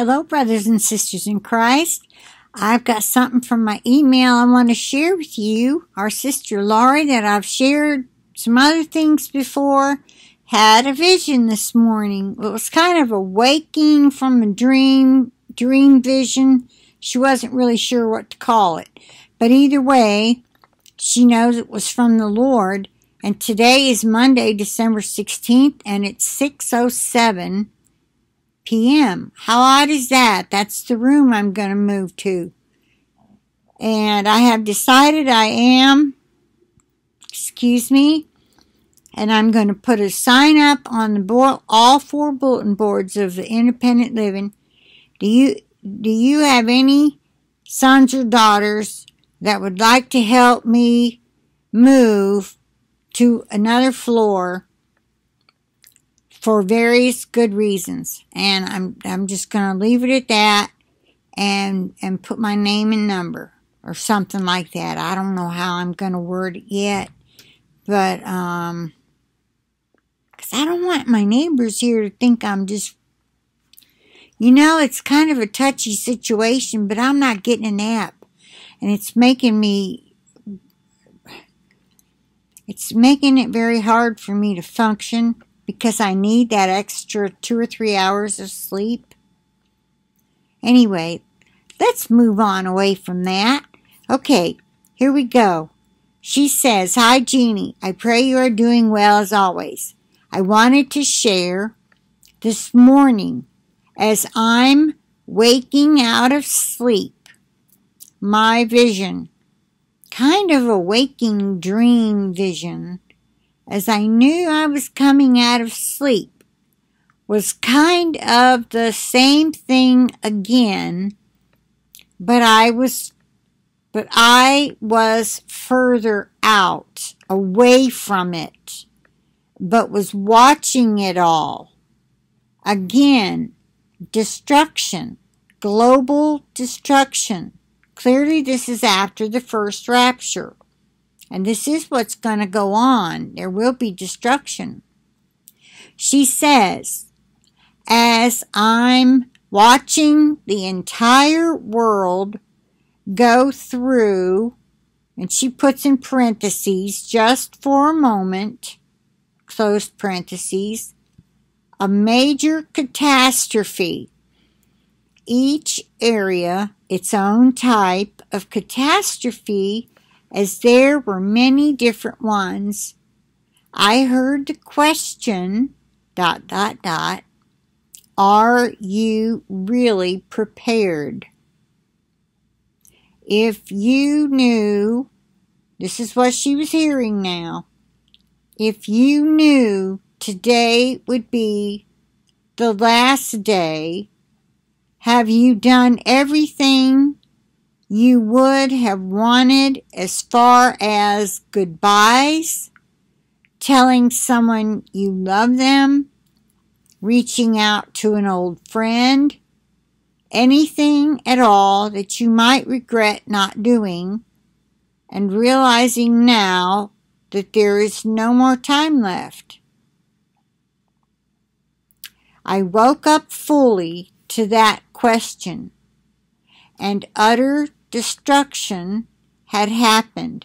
Hello, brothers and sisters in Christ. I've got something from my email I want to share with you. Our sister Laurie, that I've shared some other things before, had a vision this morning. It was kind of a waking from a dream vision. She wasn't really sure what to call it. But either way, she knows it was from the Lord. And today is Monday, December 16th, and it's 6:07 p.m. How odd is that? That's the room I'm going to move to. And I have decided I am, and I'm going to put a sign up on the board, all four bulletin boards of the independent living. Do you have any sons or daughters that would like to help me move to another floor? For various good reasons. And I'm just going to leave it at that and put my name and number or something like that. I don't know how I'm going to word it yet. But, because I don't want my neighbors here to think I'm just, you know, it's kind of a touchy situation, but I'm not getting a nap. And it's making me, it's making it very hard for me to function, because I need that extra 2 or 3 hours of sleep. Anyway, let's move on away from that. Okay, here we go. She says, "Hi Jeannie, I pray you are doing well as always. I wanted to share this morning as I'm waking out of sleep, my vision, kind of a waking dream vision, as I knew I was coming out of sleep, was kind of the same thing again, but I was further out, away from it, but was watching it all. Again, destruction, global destruction. Clearly this is after the first rapture. And this is what's going to go on. There will be destruction." She says, "As I'm watching the entire world go through," and she puts in parentheses, "just for a moment," closed parentheses, "a major catastrophe. Each area, its own type of catastrophe, as there were many different ones. I heard the question, ... are you really prepared? If you knew," this is what she was hearing now, "if you knew today would be the last day, have you done everything you would have wanted as far as goodbyes, telling someone you love them, reaching out to an old friend, anything at all that you might regret not doing, and realizing now that there is no more time left? I woke up fully to that question, and utter destruction had happened,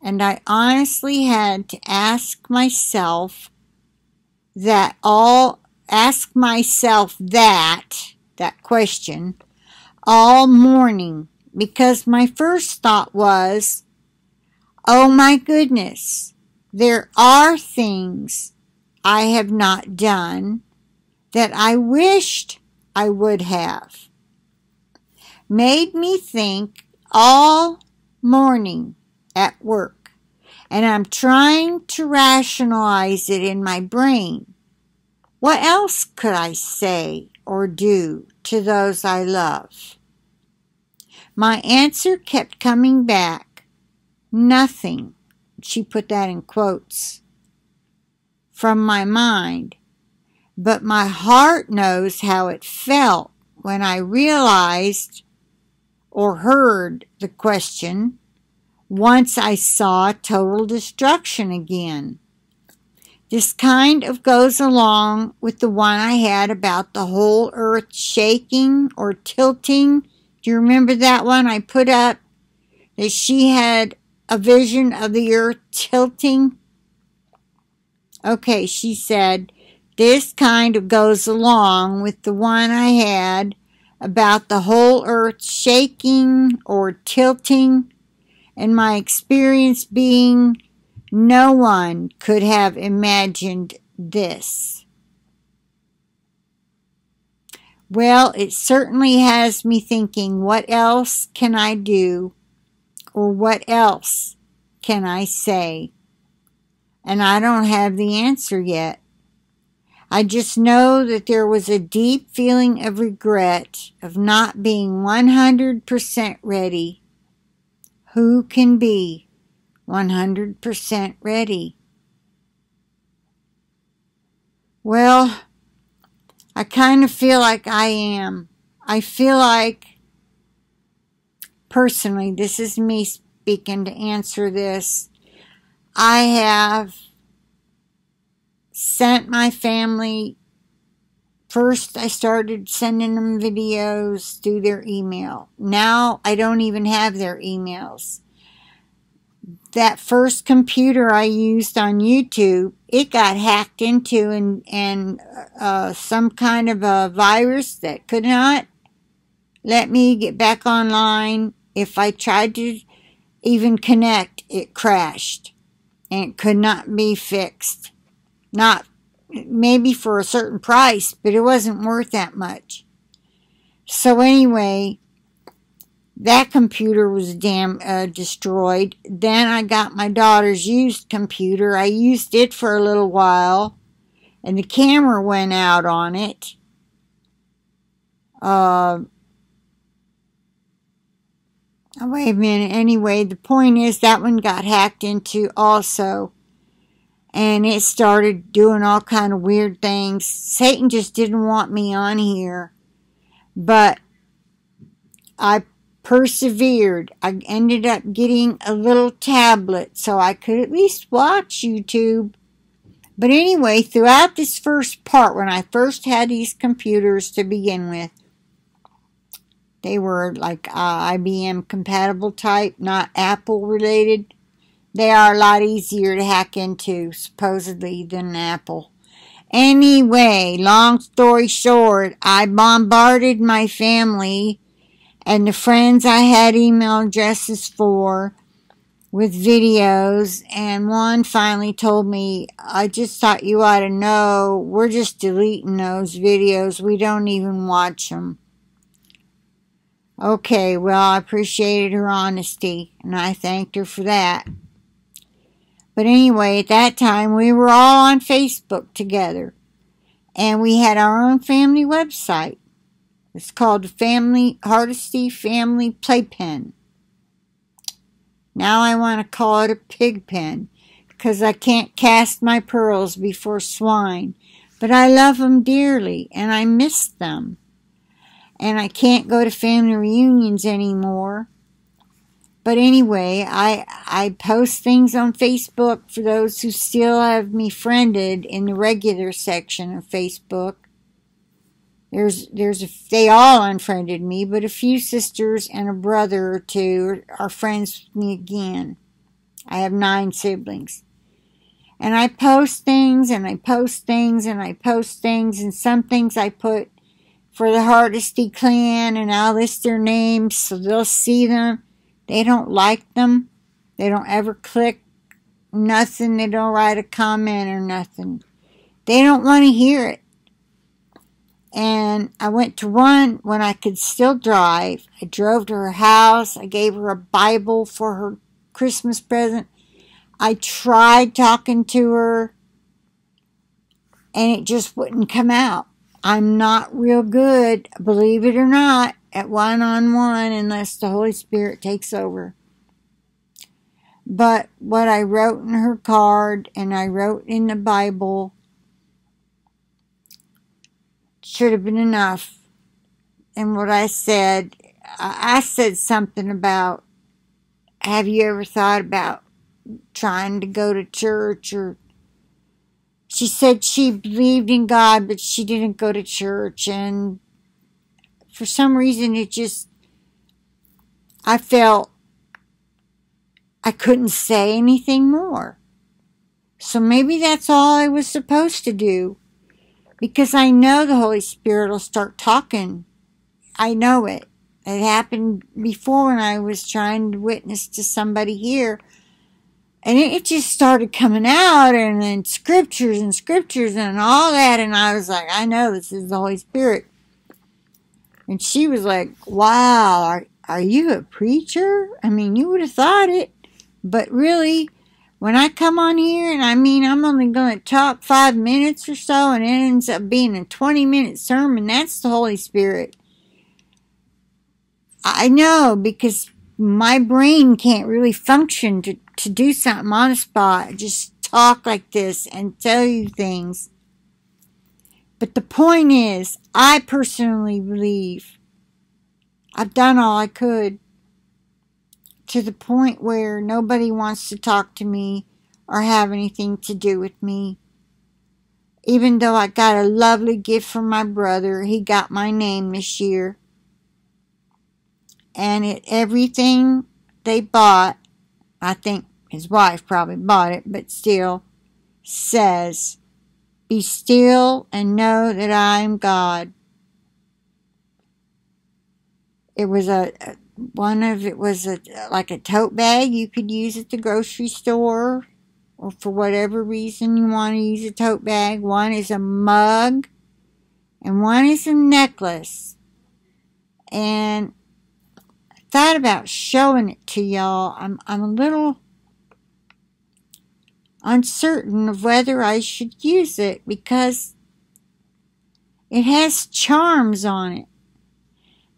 and I honestly had to ask myself that question all morning, because my first thought was, oh my goodness, there are things I have not done that I wished I would have." Made me think all morning at work, and I'm trying to rationalize it in my brain. What else could I say or do to those I love? My answer kept coming back, nothing, she put that in quotes, from my mind, but my heart knows how it felt when I realized or heard the question once I saw total destruction again. This kind of goes along with the one I had about the whole earth shaking or tilting. Do you remember that one I put up? That she had a vision of the earth tilting. Okay, she said, this kind of goes along with the one I had about the whole earth shaking or tilting, and my experience being no one could have imagined this. Well, it certainly has me thinking, what else can I do, or what else can I say? And I don't have the answer yet. I just know that there was a deep feeling of regret of not being 100% ready. Who can be 100% ready? Well, I kind of feel like I am. I feel like, personally, this is me speaking to answer this, I have sent my family, first I started sending them videos through their email. Now I don't even have their emails. That first computer I used on YouTube, it got hacked into and some kind of a virus that could not let me get back online. If I tried to even connect, it crashed and it could not be fixed. Not maybe for a certain price, but it wasn't worth that much. So anyway, that computer was destroyed. Then I got my daughter's used computer. I used it for a little while, and the camera went out on it. Wait a minute. Anyway, the point is that one got hacked into also. And it started doing all kind of weird things. Satan just didn't want me on here. But I persevered. I ended up getting a little tablet so I could at least watch YouTube. But anyway, throughout this first part, when I first had these computers to begin with, they were like IBM compatible type, not Apple related. They are a lot easier to hack into, supposedly, than an Apple. Anyway, long story short, I bombarded my family and the friends I had email addresses for with videos. And one finally told me, I just thought you ought to know, we're just deleting those videos. We don't even watch them. Okay, well, I appreciated her honesty, and I thanked her for that. But anyway, at that time, we were all on Facebook together. And we had our own family website. It's called Hardesty Family Playpen. Now I want to call it a pig pen, because I can't cast my pearls before swine. But I love them dearly, and I miss them. And I can't go to family reunions anymore. But anyway, I post things on Facebook for those who still have me friended in the regular section of Facebook. They all unfriended me, but a few sisters and a brother or two are friends with me again. I have 9 siblings. And I post things, and I post things, and I post things, and some things I put for the Hardesty clan, and I'll list their names so they'll see them. They don't like them. They don't ever click nothing. They don't write a comment or nothing. They don't want to hear it. And I went to one when I could still drive. I drove to her house. I gave her a Bible for her Christmas present. I tried talking to her, and it just wouldn't come out. I'm not real good, believe it or not, at one-on-one unless the Holy Spirit takes over. But what I wrote in her card and I wrote in the Bible should have been enough. And what I said something about, have you ever thought about trying to go to church or she said she believed in God, but she didn't go to church. And for some reason, it just, I felt I couldn't say anything more. So maybe that's all I was supposed to do, because I know the Holy Spirit will start talking. I know it. It happened before when I was trying to witness to somebody here. And it just started coming out, and then scriptures and scriptures and all that. And I was like, I know this is the Holy Spirit. And she was like, wow, are you a preacher? I mean, you would have thought it. But really, when I come on here, and I mean, I'm only going to talk 5 minutes or so, and it ends up being a 20-minute sermon. That's the Holy Spirit. I know, because my brain can't really function to do something on the spot, just talk like this and tell you things. But the point is, I personally believe I've done all I could, to the point where nobody wants to talk to me or have anything to do with me. Even though I got a lovely gift from my brother, he got my name this year. And everything they bought, I think his wife probably bought it, but still, says, "Be still and know that I am God." It was like a tote bag you could use at the grocery store, or for whatever reason you want to use a tote bag. One is a mug, and one is a necklace. And thought about showing it to y'all. I'm a little uncertain of whether I should use it, because it has charms on it.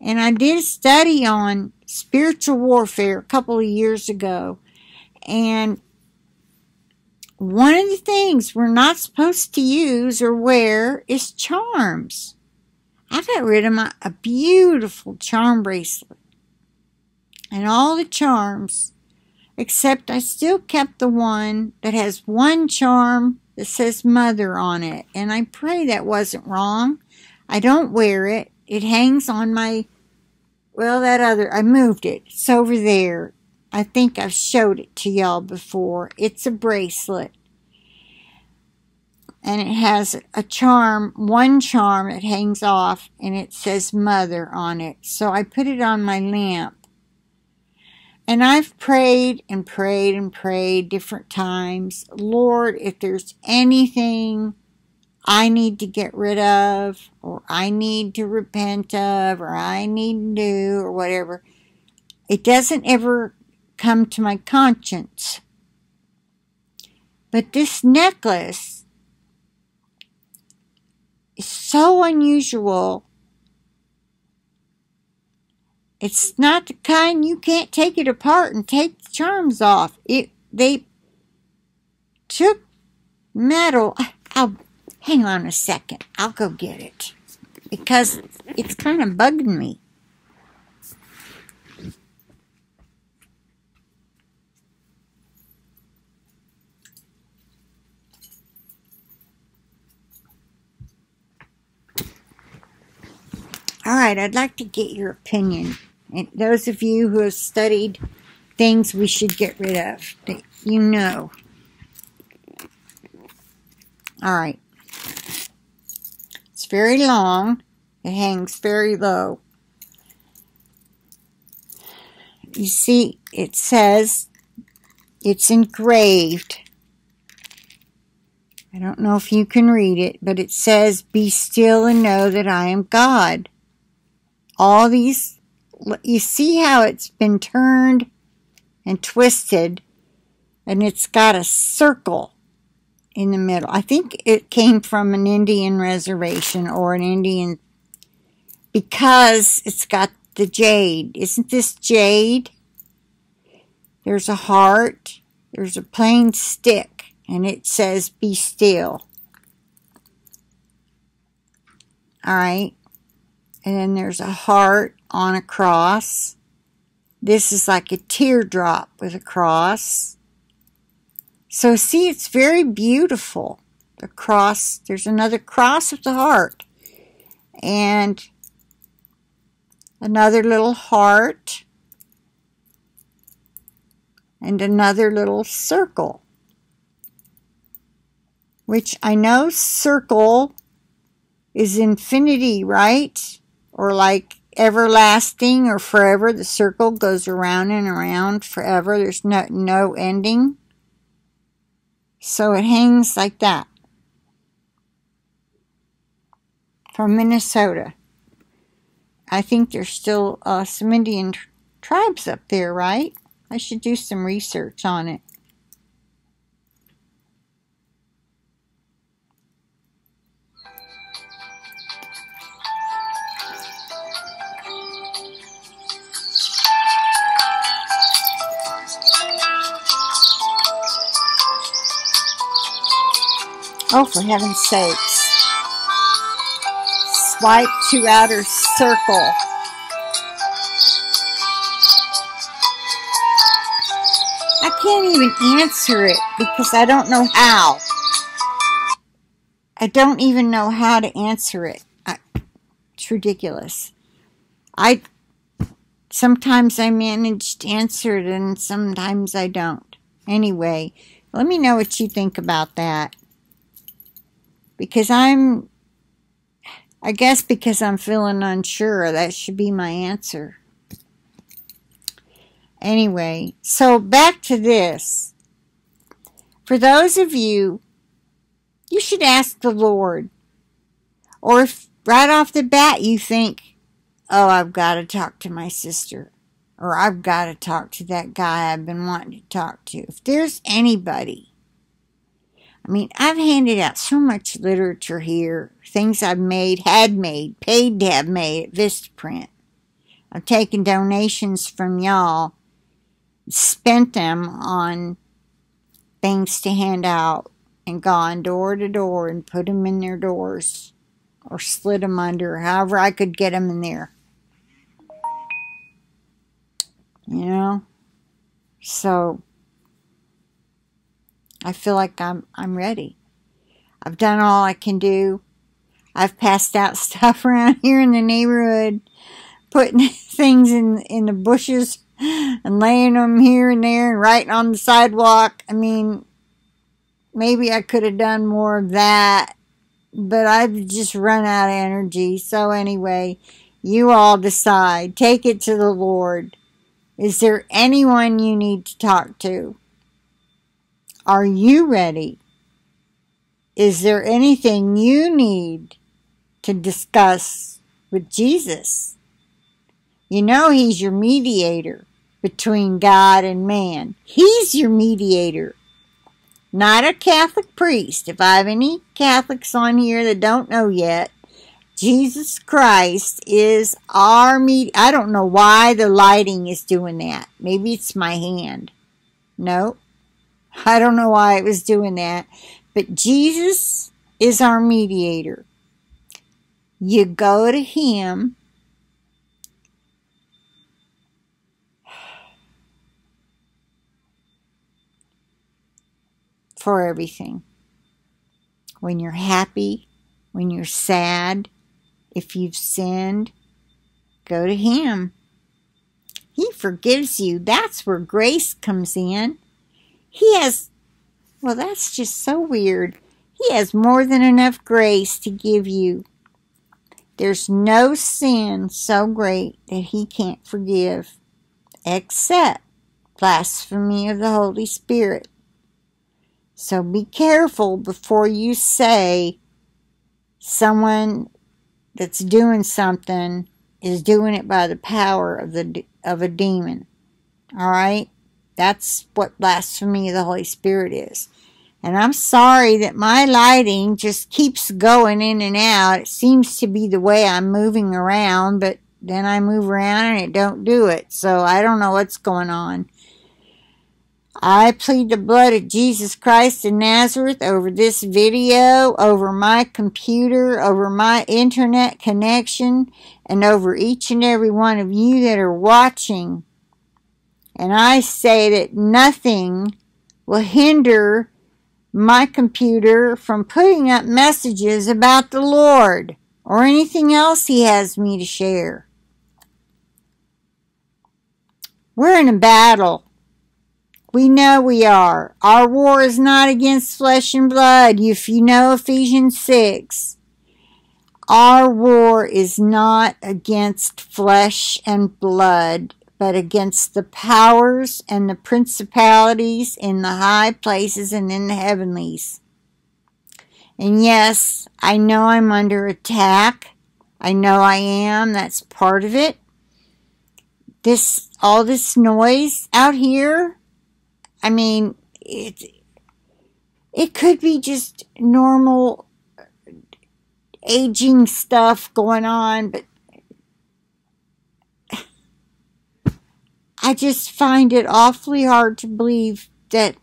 And I did a study on spiritual warfare a couple of years ago, and one of the things we're not supposed to use or wear is charms. I got rid of a beautiful charm bracelet and all the charms, except I still kept the one that has one charm that says mother on it. And I pray that wasn't wrong. I don't wear it. It hangs on my, well, that other, I moved it. It's over there. I think I've showed it to y'all before. It's a bracelet. And it has a charm, one charm that hangs off, and it says mother on it. So I put it on my lamp. And I've prayed and prayed and prayed different times. Lord, if there's anything I need to get rid of, or I need to repent of, or I need to do, or whatever, it doesn't ever come to my conscience. But this necklace is so unusual. It's not the kind you can't take it apart and take the charms off. They took metal. Hang on a second. I'll go get it, because it's kind of bugging me. All right, I'd like to get your opinion. And those of you who have studied things we should get rid of, that you know. All right. It's very long. It hangs very low. You see, it says it's engraved. I don't know if you can read it, but it says, "Be still and know that I am God." All these, you see how it's been turned and twisted, and it's got a circle in the middle. I think it came from an Indian reservation or an Indian, because it's got the jade. Isn't this jade? There's a heart. There's a plain stick, and it says, "Be still." All right. And then there's a heart on a cross. This is like a teardrop with a cross. So see, it's very beautiful. the cross. There's another cross with the heart and another little heart and another little circle, which I know circle is infinity, right? Or like everlasting or forever. The circle goes around and around forever. There's no ending. So it hangs like that. From Minnesota. I think there's still some Indian tribes up there, right? I should do some research on it. Oh, for heaven's sakes. Swipe to outer circle. I can't even answer it because I don't know how. I don't even know how to answer it. It's ridiculous. Sometimes I manage to answer it and sometimes I don't. Anyway, let me know what you think about that. Because I guess because I'm feeling unsure, that should be my answer. Anyway, so back to this. For those of you, you should ask the Lord. Or if right off the bat you think, oh, I've got to talk to my sister. Or I've got to talk to that guy I've been wanting to talk to. If there's anybody. I mean, I've handed out so much literature here, things I've made, had made, paid to have made at Vistaprint. I've taken donations from y'all, spent them on things to hand out, and gone door to door and put them in their doors, or slid them under, however I could get them in there. You know? So I feel like I'm ready. I've done all I can do. I've passed out stuff around here in the neighborhood, putting things in the bushes and laying them here and there and writing on the sidewalk. I mean, maybe I could have done more of that, but I've just run out of energy. So anyway, you all decide. Take it to the Lord. Is there anyone you need to talk to? Are you ready? Is there anything you need to discuss with Jesus? You know he's your mediator between God and man. He's your mediator, not a Catholic priest. If I have any Catholics on here that don't know yet, Jesus Christ is our mediator. I don't know why the lighting is doing that. Maybe it's my hand. No. I don't know why it was doing that, but Jesus is our mediator. You go to him. For everything. When you're happy, when you're sad, if you've sinned, go to him. He forgives you. That's where grace comes in. He has, well, that's just so weird. He has more than enough grace to give you. There's no sin so great that he can't forgive, except blasphemy of the Holy Spirit. So be careful before you say someone that's doing something is doing it by the power of a demon. All right? That's what blasphemy of the Holy Spirit is. And I'm sorry that my lighting just keeps going in and out. It seems to be the way I'm moving around, but then I move around and it don't do it. So I don't know what's going on. I plead the blood of Jesus Christ of Nazareth over this video, over my computer, over my internet connection, and over each and every one of you that are watching. And I say that nothing will hinder my computer from putting up messages about the Lord or anything else He has me to share. We're in a battle. We know we are. Our war is not against flesh and blood. If you know Ephesians 6, our war is not against flesh and blood, but against the powers and the principalities in the high places and in the heavenlies. And yes, I know I'm under attack. I know I am. That's part of it. All this noise out here, I mean, it could be just normal aging stuff going on, but I just find it awfully hard to believe that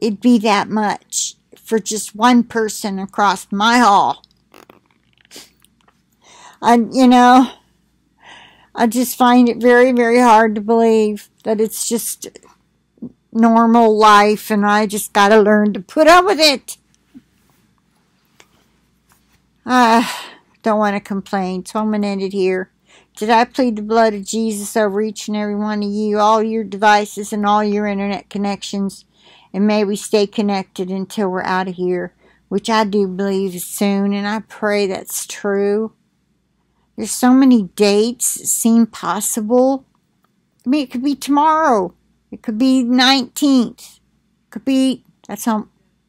it'd be that much for just one person across my hall. I just find it very, very hard to believe that it's just normal life, and I just got to learn to put up with it. I don't want to complain, so I'm going to end it here. Did I plead the blood of Jesus over each and every one of you, all your devices and all your internet connections, and may we stay connected until we're out of here, which I do believe is soon, and I pray that's true. There's so many dates that seem possible. I mean, it could be tomorrow. It could be the 19th. It could be,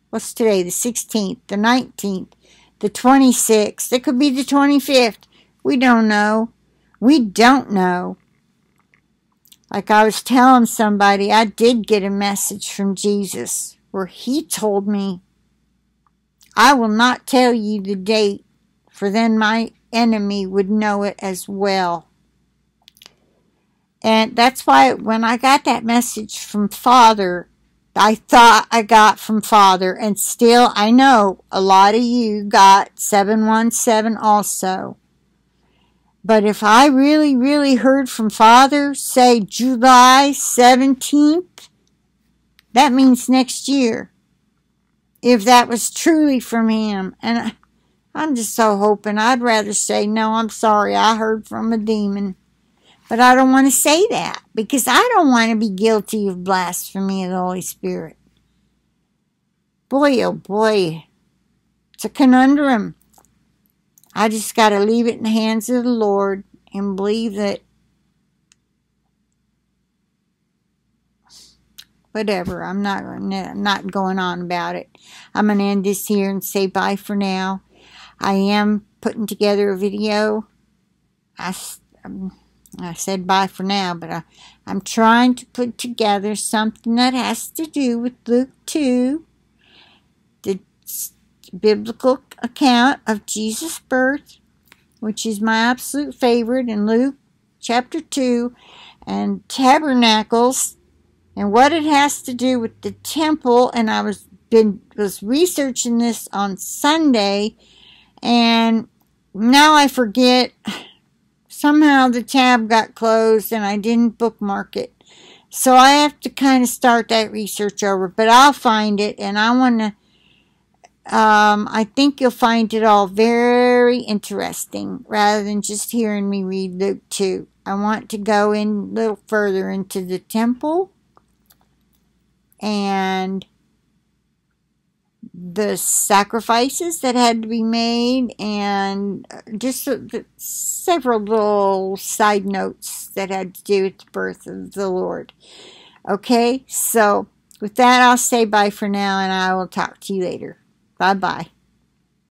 what's today, the 16th, the 19th, the 26th. It could be the 25th. We don't know. We don't know. Like I was telling somebody, I did get a message from Jesus where He told me, I will not tell you the date, for then my enemy would know it as well. And that's why when I got that message from Father, I thought I got from Father, and still I know a lot of you got 717 also. But if I really, really heard from Father, say July 17th, that means next year. If that was truly from Him. And I'm just so hoping. I'd rather say, no, I'm sorry, I heard from a demon. But I don't want to say that, because I don't want to be guilty of blasphemy of the Holy Spirit. Boy, oh boy, it's a conundrum. I just got to leave it in the hands of the Lord and believe that whatever. I'm not going on about it. I'm going to end this here and say bye for now. I am putting together a video. I said bye for now, but I'm trying to put together something that has to do with Luke 2. Biblical account of Jesus' birth, which is my absolute favorite, in Luke chapter 2, and tabernacles and what it has to do with the temple. And I was researching this on Sunday, and now I forget. Somehow the tab got closed and I didn't bookmark it, so I have to kind of start that research over, but I'll find it. And I want to I think you'll find it all very interesting rather than just hearing me read Luke 2. I want to go in a little further into the temple and the sacrifices that had to be made, and just several little side notes that had to do with the birth of the Lord. Okay, so with that, I'll say bye for now, and I will talk to you later. Bye-bye.